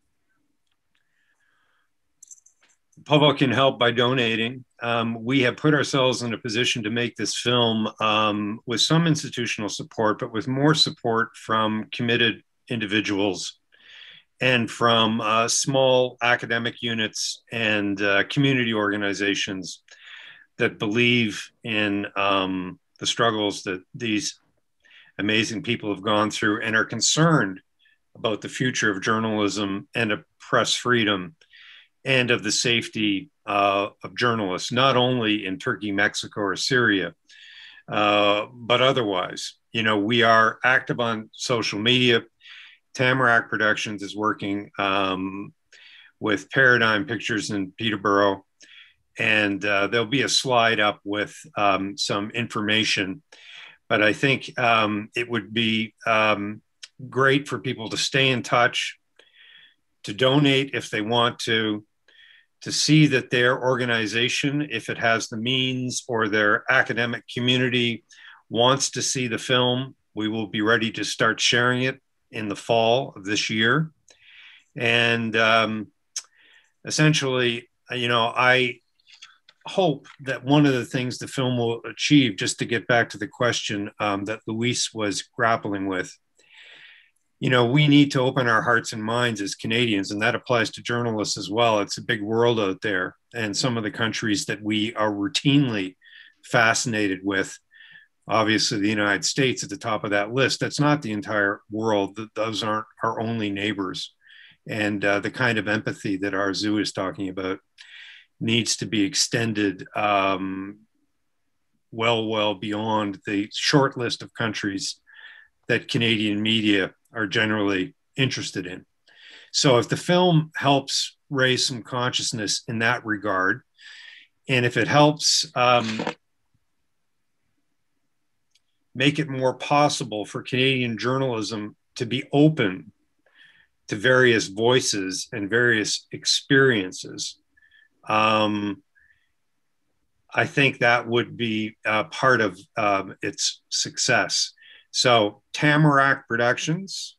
Public can help by donating. Um, we have put ourselves in a position to make this film um, with some institutional support, but with more support from committed individuals and from uh, small academic units and uh, community organizations that believe in um, the struggles that these amazing people have gone through and are concerned about the future of journalism and of press freedom and of the safety uh, of journalists, not only in Turkey, Mexico, or Syria, uh, but otherwise. You know, we are active on social media. Tamarack Productions is working um, with Paradigm Pictures in Peterborough, and uh, there'll be a slide up with um, some information. But I think um, it would be um, great for people to stay in touch, to donate if they want to, to see that their organization, if it has the means, or their academic community wants to see the film. We will be ready to start sharing it in the fall of this year. And um, essentially, you know, I hope that one of the things the film will achieve, just to get back to the question um, that Luis was grappling with, you know, we need to open our hearts and minds as Canadians, and that applies to journalists as well. It's a big world out there, and some of the countries that we are routinely fascinated with, obviously the United States at the top of that list, that's not the entire world. Those aren't our only neighbors. And uh, the kind of empathy that Arzu is talking about needs to be extended um, well, well beyond the short list of countries that Canadian media are generally interested in. So if the film helps raise some consciousness in that regard, and if it helps um, make it more possible for Canadian journalism to be open to various voices and various experiences, um, I think that would be uh, part of um, its success. So Tamarack Productions,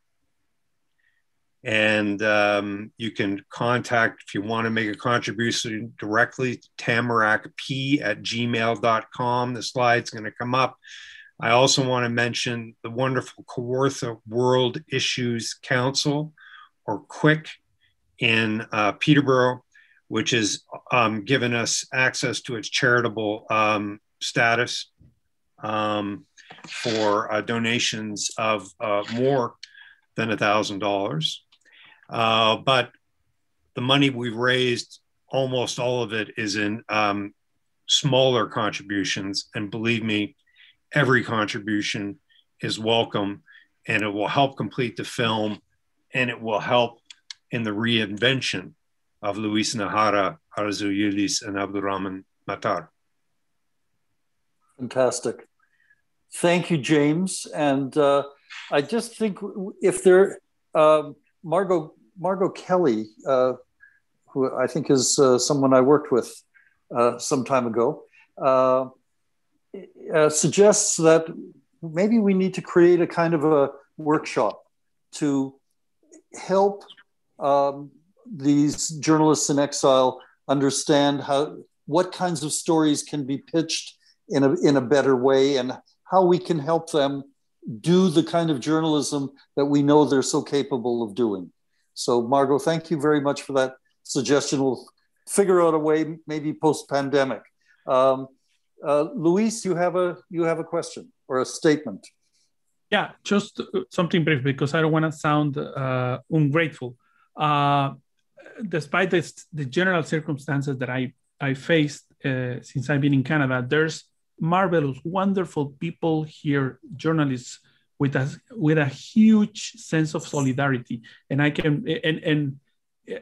and um, you can contact, if you want to make a contribution directly, tamarack p at gmail dot com. The slide's going to come up. I also want to mention the wonderful Kawartha World Issues Council, or Q I C, in uh, Peterborough, which has um, given us access to its charitable um, status Um, for uh, donations of uh, more than one thousand dollars. Uh, but the money we've raised, almost all of it is in um, smaller contributions. And believe me, every contribution is welcome, and it will help complete the film, and it will help in the reinvention of Luis Nájera, Arzu Yildiz, and Abdulrahman Matar. Fantastic. Thank you, James. And uh, I just think if there, uh, Margot, Margot Kelly, uh, who I think is uh, someone I worked with uh, some time ago, uh, uh, suggests that maybe we need to create a kind of a workshop to help um, these journalists in exile understand how, what kinds of stories can be pitched in a, in a better way, and how we can help them do the kind of journalism that we know they're so capable of doing. So Margot, thank you very much for that suggestion. We'll figure out a way, maybe post-pandemic. Um, uh, Luis, you have a you have a question or a statement? Yeah, just something brief, because I don't want to sound uh, ungrateful. Uh, despite this, the general circumstances that I, I faced uh, since I've been in Canada, there's marvelous, wonderful people here, journalists with us, with a huge sense of solidarity. And I can, and and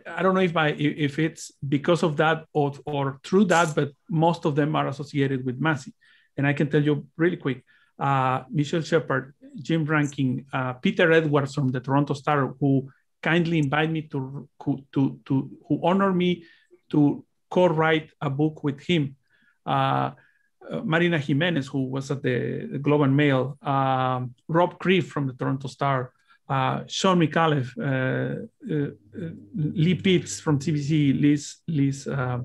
I don't know if I, if it's because of that or, or through that, but most of them are associated with Massey. And I can tell you really quick, uh, Michelle Shepard, Jim Rankin, uh, Peter Edwards from the Toronto Star, who kindly invited me to, to, to who honored me to co-write a book with him. Uh, uh, Marina Jimenez, who was at the, the Globe and Mail, um, Rob Creve from the Toronto Star, uh, Sean McAuliffe, uh, uh, uh, Lee Pitts from C B C, Liz, Liz uh,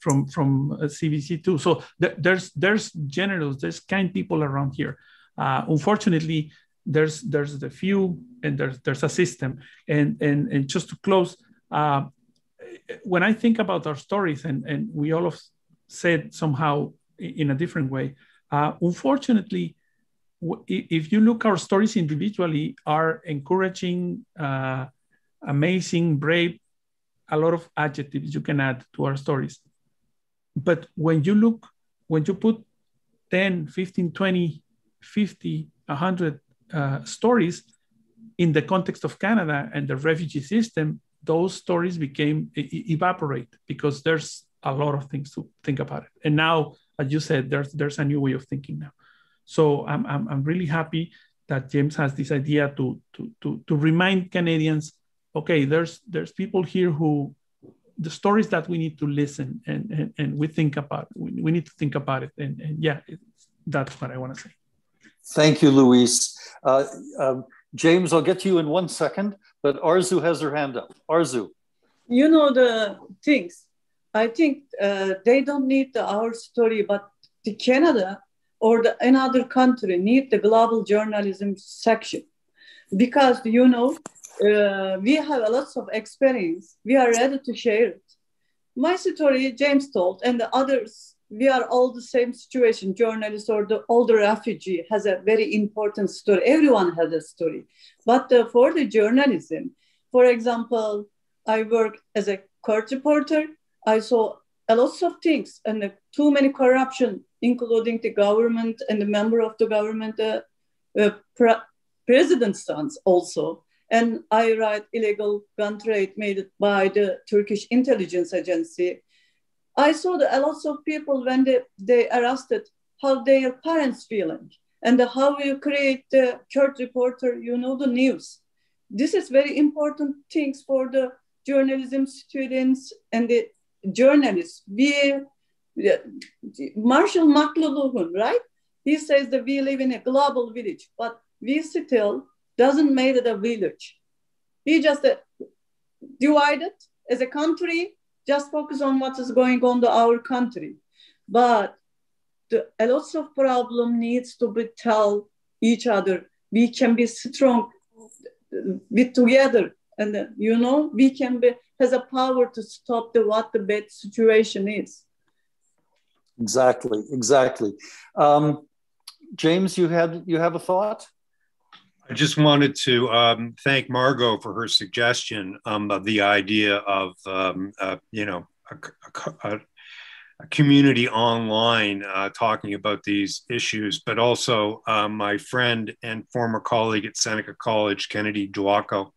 from, from C B C too. So th there's, there's generous, there's kind people around here. Uh, unfortunately, there's there's the few, and there's there's a system. And and and just to close, uh, when I think about our stories, and and we all have said somehow in a different way. Uh, unfortunately, w if you look, our stories individually are encouraging, uh, amazing, brave, a lot of adjectives you can add to our stories. But when you look, when you put ten, fifteen, twenty, fifty, one hundred uh, stories in the context of Canada and the refugee system, those stories became evaporate, because there's a lot of things to think about it. And now, as you said, there's there's a new way of thinking now. So I'm I'm, I'm really happy that James has this idea to to to to remind Canadians, okay, there's there's people here who the stories that we need to listen and and, and we think about. We, we need to think about it. And, and yeah, it's, that's what I want to say. Thank you, Luis. Uh, um, James, I'll get to you in one second, but Arzu has her hand up. Arzu. You know the things. I think uh, they don't need the, our story, but the Canada or the, another country need the global journalism section, because, you know, uh, we have a lot of experience. We are ready to share it. My story, James told, and the others, we are all the same situation. Journalists or the older refugee has a very important story. Everyone has a story. But uh, for the journalism, for example, I work as a court reporter. I saw a lot of things and uh, too many corruption, including the government and the member of the government, uh, uh, pre president's sons also. And I write illegal gun trade made by the Turkish intelligence agency. I saw that a lot of people, when they, they arrested, how their parents feeling, and how you create the court reporter, you know, the news. This is very important things for the journalism students and the journalists. We, Marshall McLuhan, right? He says that we live in a global village, but we still doesn't make it a village. We just uh, divided as a country, just focus on what is going on to our country. But the, a lot of problem needs to be tell each other. We can be strong with together. And, uh, you know, we can be, has a power to stop the, what the bad situation is. Exactly, exactly. Um, James, you had, you have a thought? I just wanted to um, thank Margot for her suggestion um, of the idea of, um, uh, you know, a, a, a community online uh, talking about these issues, but also uh, my friend and former colleague at Seneca College, Kennedy Duaco,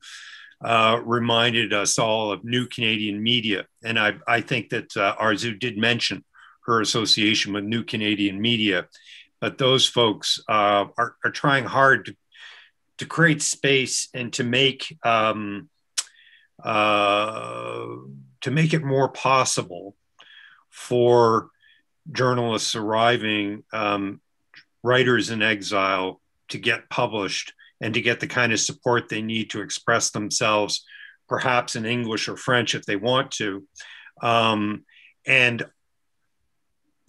uh, reminded us all of New Canadian Media. And I, I think that uh, Arzu did mention her association with New Canadian Media, but those folks uh, are, are trying hard to, to create space and to make um, uh, to make it more possible for journalists arriving, um, writers in exile, to get published and to get the kind of support they need to express themselves, perhaps in English or French if they want to. Um, and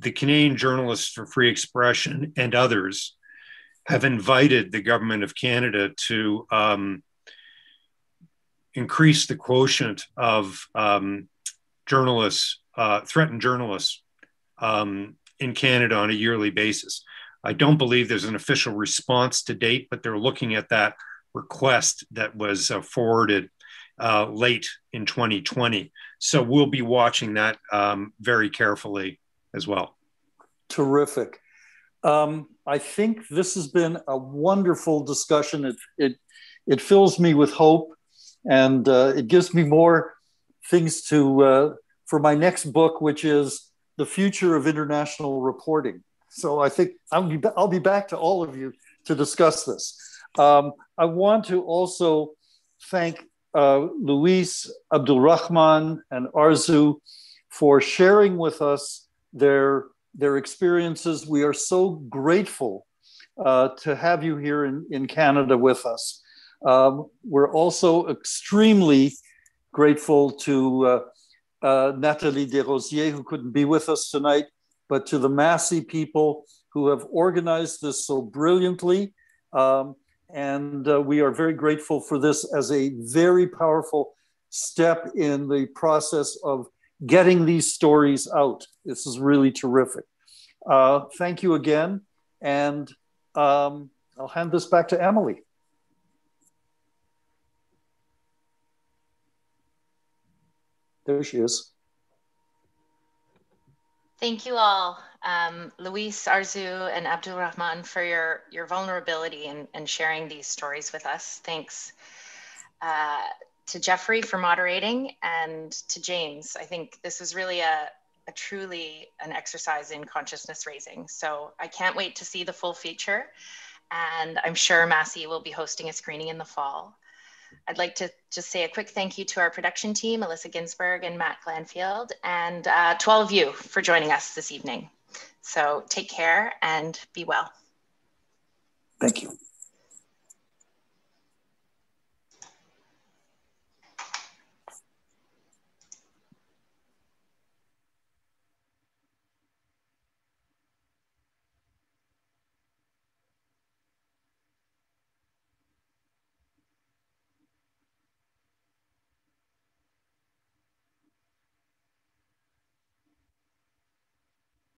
the Canadian Journalists for Free Expression and others have invited the government of Canada to um, increase the quotient of um, journalists, uh, threatened journalists um, in Canada on a yearly basis. I don't believe there's an official response to date, but they're looking at that request that was uh, forwarded uh, late in twenty twenty. So we'll be watching that um, very carefully as well. Terrific. Um, I think this has been a wonderful discussion. It, it, it fills me with hope, and uh, it gives me more things to, uh, for my next book, which is The Future of International Reporting. So I think I'll be, I'll be back to all of you to discuss this. Um, I want to also thank uh, Luis, Abdulrahman, and Arzu for sharing with us their, their experiences. We are so grateful uh, to have you here in, in Canada with us. Um, we're also extremely grateful to uh, uh, Nathalie Desrosiers, who couldn't be with us tonight, but to the Massey people who have organized this so brilliantly. Um, and uh, we are very grateful for this as a very powerful step in the process of getting these stories out. This is really terrific. Uh, thank you again. And um, I'll hand this back to Emily. There she is. Thank you all, um, Luis, Arzu, and Abdulrahman, for your, your vulnerability and, and sharing these stories with us. Thanks uh, to Jeffrey for moderating, and to James. I think this was really a, a truly an exercise in consciousness raising. So I can't wait to see the full feature, and I'm sure Massey will be hosting a screening in the fall. I'd like to just say a quick thank you to our production team, Alyssa Ginsberg and Matt Glanfield, and uh, to all of you for joining us this evening. So take care and be well. Thank you.